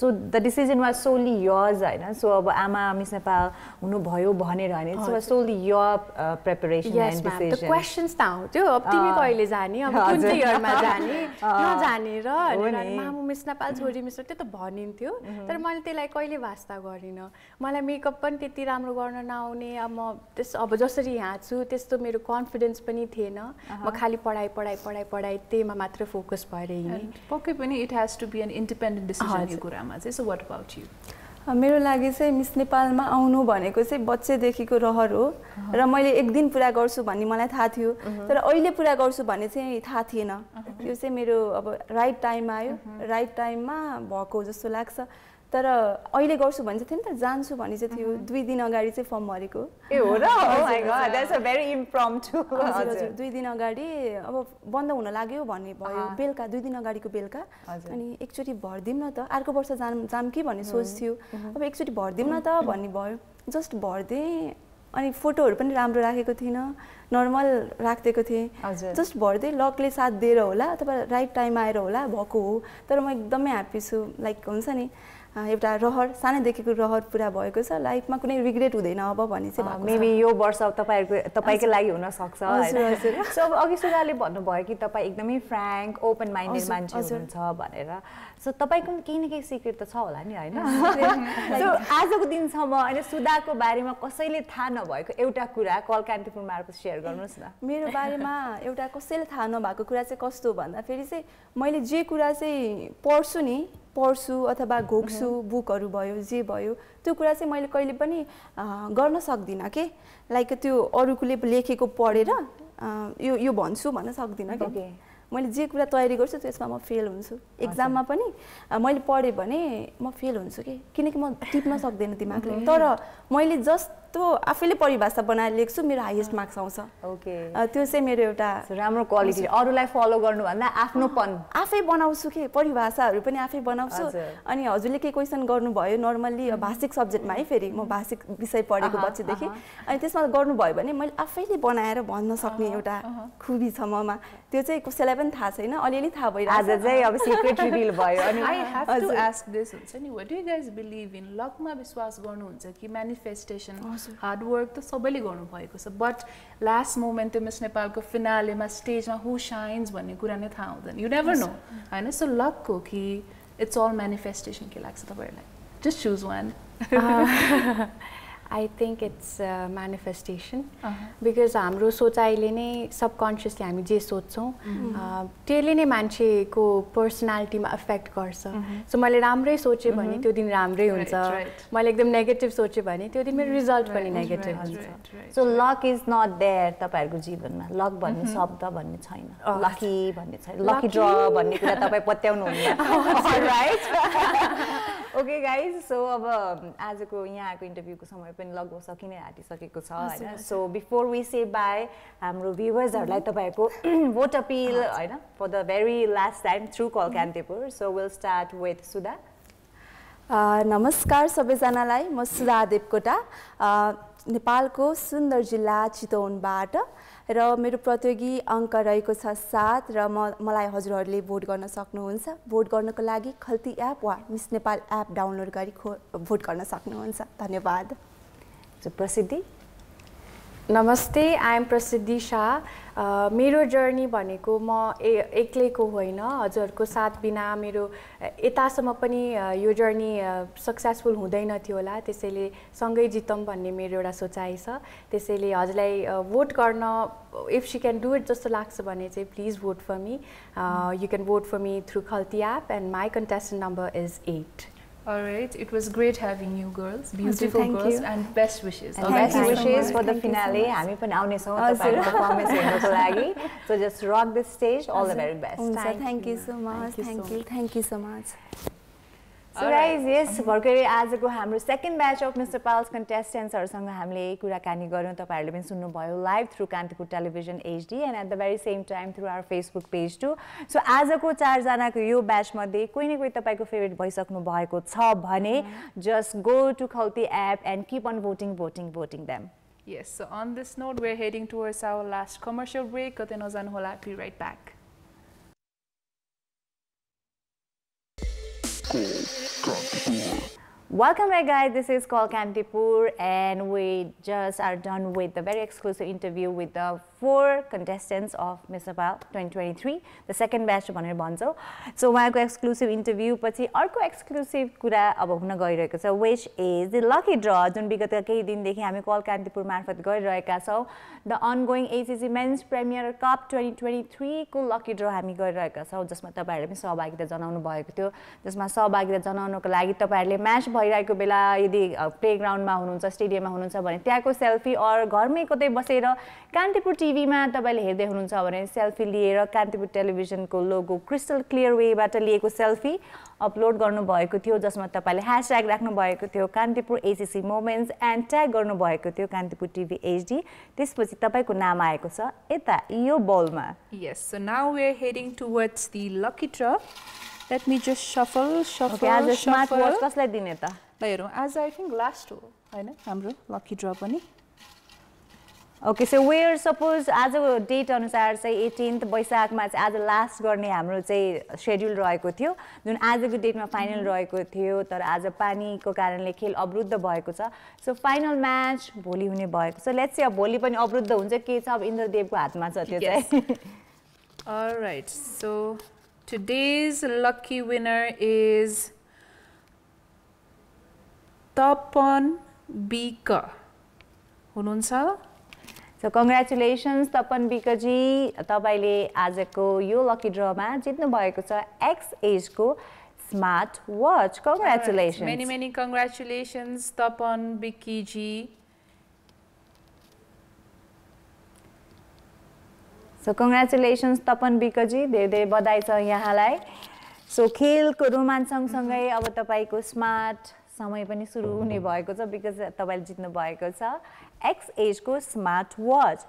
so the decision was solely yours हैन सो अब आमा मिस नेपाल हुनु भयो भनेर हैन it's was solely your preparation and decision the questions त हो त्यो अब तिमी कहिले जाने अब कुन चाहिँ इयरमा जाने नजाने र अनि मामु मिस नेपाल छोरी मिस त्यो त भनिन्थ्यो तर मैले त्यसलाई कहिले वास्ता गरिन मलाई मेकअप पनि त्यति राम्रो गर्न नआउने अब म त्यस अब जसरी यहाँ छु त्यस्तो मेरो कन्फिडेन्स पनि थिएन म खाली पढाइ त्यहीमा मात्र फोकस भएर हिँडे पक्कै पनि it has be an independent decision यो कुरामा चाहिँ सो व्हाट अबाउट यु मेरो लागि चाहिँ मिस नेपालमा आउनु भनेको चाहिँ बच्चे देखिको रहर हो र मैले एक दिन पुरा गर्छु भन्ने मलाई थाहा थियो तर अहिले पुरा गर्छु भन्ने चाहिँ थाहा थिएन यो चाहिँ मेरो अब राइट टाइममा आयो राइट टाइममा भएको जस्तो लाग्छ तर अहिले गर्छु भन्ने चाहिँ थिएन त जान्छु भन्ने चाहिँ थियो दुई दिन अगाडि चाहिँ फर्म भरेको ए हो र oh my god that's a very impromptu हजुर दुई दिन अगाडि अब बन्द हुन लाग्यो भन्ने भयो बेलका दुई दिन अगाडिको बेलका अनि एकचोटी भर्दिम न त अर्को वर्ष जाम कि भन्ने सोच थियो अब एकचोटी भर्दिम न त भन्ने भयो जस्ट भर्दे अनि फोटोहरु पनि राम्रो राखेको थिएन नर्मल राख्तेको थिए जस्ट भर्दै लकले साथ दिएर होला अथवा राइट टाइम आएर होला भएको हो तर म एकदमै ह्यापी छु लाइक हुन्छ नि एउटा रहर सानैदेखिको रहर पूरा भएको छ लाइफमा कुनै रिग्रेट हुँदैन अब भन्ने चाहिँ भएको छ मेबी यो वर्ष तपाईको लागि हुन सक्छ हैन सो अघि सुधाले भन्नुभयो कि तपाई एकदमै फ्र्याङ्क ओपन माइन्डेड मान्छे हुनुहुन्छ भनेर सो तपाईको केही न केही सिक्रेट त छ होला नि हैन सो आजको दिनसम्म हैन सुधाको बारेमा कसैले थाहा नभएको एउटा कुरा कल कान्तिपुर मार्फत शेयर गर्नुस् न मेरो बारेमा एउटा कसैले थाहा नभएको कुरा चाहिँ कस्तो भन्दा फेरि चाहिँ मैले जे कुरा चाहिँ पढ्छु नि पढ्छु अथवा घोक्छु बुकहरु भयो जे भयो त्यो कुरा चाहिँ मैले कहिले पनि गर्न सक्दिन के लाइक त्यो अरूले लेखेको पढेर यो यो भन्छु भन्न सक्दिन के मैले जे कुरा तयारी गर्छु त्यसमा म फेल हुन्छु एक्जाममा पनि मैले पढे भने म फेल हुन्छु के किनकि म टिप्न सक्दिन दिमागले तर मैले जस्ट तो आफैले परिभाषा बनाएर लेख्छु मेरो हाईएस्ट मार्क्स आउँछ ओके त्यो चाहिँ मेरो एउटा राम्रो क्वालिटी अरूलाई फलो गर्नु भन्दा आफ्नोपन आफै बनाउँछु के परिभाषाहरु पनि आफै बनाउँछु अनि हजुरले के क्वेशन गर्नु भयो नर्मली भाषिक सब्जेक्टमा है फेरि म भाषिक विषय पढेको बच्चे देखि अनि त्यसमा गर्नु भयो भने मैले आफैले बनाएर भन्न सक्ने एउटा खुबी छ ममा त्यो चाहिँ कसैलाई पनि थाहा छैन अलिअलि थाहा भइरहेछ आज चाहिँ अब सिक्रेट रिभिल भयो अनि I have to ask this anyway do you guys believe in लकमा विश्वास गर्नुहुन्छ कि manifestation hard work to sabale garnu bhayeko cha but last moment to Miss Nepal ko finale ma stage ma who shines bhanne कुरा नै थाहा हुँदैन you never know हैन so luck ko ki it's all manifestation ke lagcha tapailai just choose one I think it's manifestation because hamro sochaile nai subconsciously hami je sochchau त्यसले नै मान्छेको पर्सनालिटी मा अफेक्ट गर्छ सो मैले राम्रै सोचे भने त्यो दिन राम्रै हुन्छ मैले एकदम नेगेटिभ सोचे भने त्यो दिन मेरो रिजल्ट पनि नेगेटिभ हुन्छ so luck is not there तपाईहरुको जीवनमा लक भन्ने शब्द भन्ने छैन लकी भन्ने छैन लकी ड्र भन्ने कुरा तपाई पत्याउनु हुन्न राइट ओके गाइज सो अब आजको यहाँ आको इन्टरभ्युको समय पनि लगभग सकिने आटिसकेको छ हैन so before we say bye हाम्रो भ्युअर्सहरुलाई तपाईको वोट अपील हैन for the very last time through Call Kantipur. So we'll start with Sudha. Namaskar sabaijanalai ma Sudha Devkota नेपालको सुन्दर जिल्ला चितवनबाट र मेरो प्रतियोगी अंक रहेको छ 7 र मलाई हजुरहरुले भोट गर्न सक्नुहुन्छ भोट गर्नको लागि खल्ती एप वा मिस नेपाल एप डाउनलोड गरी भोट गर्न सक्नुहुन्छ धन्यवाद सो प्रसिद्धि नमस्ते आई एम प्रसिद्धि शाह मेरो जर्नी भनेको म एक्लैको होइन हजुरको साथ बिना मेरो यतासम्म पनि यो जर्नी सक्सेसफुल हुँदैन थियो होला त्यसैले सँगै जितम भन्ने मेरो एउटा सोचाइ छ त्यसैले हजुरलाई भोट गर्न if she can do it जस्तो लाग्छ भने चाहिँ please vote for me you can vote for me through Khalti app and my contestant number is 8 All right, it was great having you girls, beautiful girls, and best wishes. Best wishes for the finale. हामी पनि आउने छौं तपाईको परफॉर्मेंस हेर्नको लागि. So just rock this stage. All the very best. Thank you so much. Thank you so much. So guys, yes, भर्खरै आजको हाम्रो सेकेन्ड ब्याच अफ मिस्टर नेपाल's कन्टेस्टेन्ट्सहरुसँग हामीले कुराकानी गर्यौं तपाईहरुले पनि सुन्नुभयो live through Kantipur television HD and at the very same time through our Facebook page to so आजको चार जनाको यो ब्याच मध्ये कुनै न कुनै तपाईको फेभरेट भइसक्नु भएको छ भने just go to Khalti app and keep on voting them yes so on this note we are heading towards our last commercial break कतै नजानु होला be right back Welcome back guys, this is Call Kantipur and we just are done with the very exclusive interview with the 4 contestants of Miss Nepal 2023, the second batch भनेर भन्छौ सो उहाँको एक्सक्लुसिभ इन्टरभ्यु पछि अर्को एक्सक्लुसिभ कुरा अब हुन गइरहेको छ which is the lucky draw जुन विगत केही दिनदेखि हामी कल कान्तिपुर मार्फत गरिरहेका छौ the ongoing ACC men's premier cup 2023 को लकी ड्र हामी गरिरहेका छौ जसमा तपाईहरुले पनि सहभागिता जनाउनु भएको थियो जसमा सहभागिता जनाउनको लागि तपाईहरुले म्याच भइरहेको बेला यदि प्लेग्राउन्डमा हुनुहुन्छ स्टेडियममा हुनुहुन्छ भने त्यहाँको सेल्फी अर घरमै कतै बसेर कान्तिपुर टिभीमा तपाईले हेर्दै हुनुहुन्छ भने सेल्फी लिएर कान्तिपुर टेलिभिजनको लोगो क्रिस्टल क्लियर वेबाट लिएको सेल्फी अपलोड गर्नु भएको थियो जसमा तपाईले #hashtag राख्नु भएको थियो Kantipur ACC moments and tag गर्नु भएको थियो कान्तिपुर टिभी एचडी त्यसपछि तपाईको नाम आएको छ एता यो बलमा यस so now we are heading towards the lucky draw let me just shuffle okay आज स्मार्ट वॉच कसलाई दिने त ल हेरौं आज आई थिंक लास्ट हो हैन हाम्रो लकी ड्र पनि Okay, so we're supposed as a date अनुसार चाहिँ 18th बैशाख मा चाहिँ आज लास्ट गर्ने हाम्रो चाहिँ शेड्युल रहेको थियो जुन आजको डेटमा फाइनल रहेको थियो तर आज पानीको कारणले खेल अवरुद्ध भएको छ सो फाइनल म्याच भोलि हुने भएको छ लेट्स सी अब भोलि पनि अवरुद्ध हुन्छ के छ अब इन्द्रदेवको हातमा छ त्यो चाहिँ alright so today's lucky winner is Tapan Bika हुनुहुन्छ So congratulations Tapan Bika ji तपाईले आजको यो लकी ड्र मा जित्नु भएको छ X-Age को smart watch congratulations right. Many congratulations Tapan Biki ji So congratulations Tapan Bika ji धेरै बधाई छ यहाँलाई सो खेलको रोमाञ्च सँगसँगै अब तपाईको स्मार्ट समय पनि सुरु हुने भएको छ बिकज तपाईले जित्नु भएको छ X-Age को smart watch.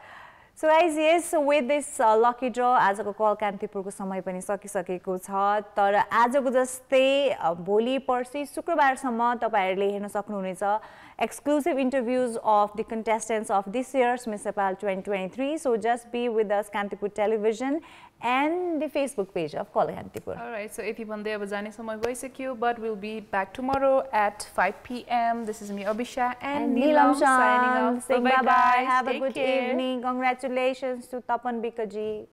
So guys, yes, with this lucky draw, as a Call Kantipur ko samay pani sakisakeko cha. Tara as a jastei boli parsi shukrobar samma tapaharule herna saknuhunecha exclusive interviews of the contestants of this year's Miss Nepal 2023. So just be with us, Kantipur Television and the Facebook page of Call Kantipur. All right, so if you want to jane samay bhaisakyo, but we'll be back tomorrow at 5 p.m. This is me, Abisha, and Neelam Chand signing off. Bye-bye. Have a good evening. Congratulations to Tapan Bika ji.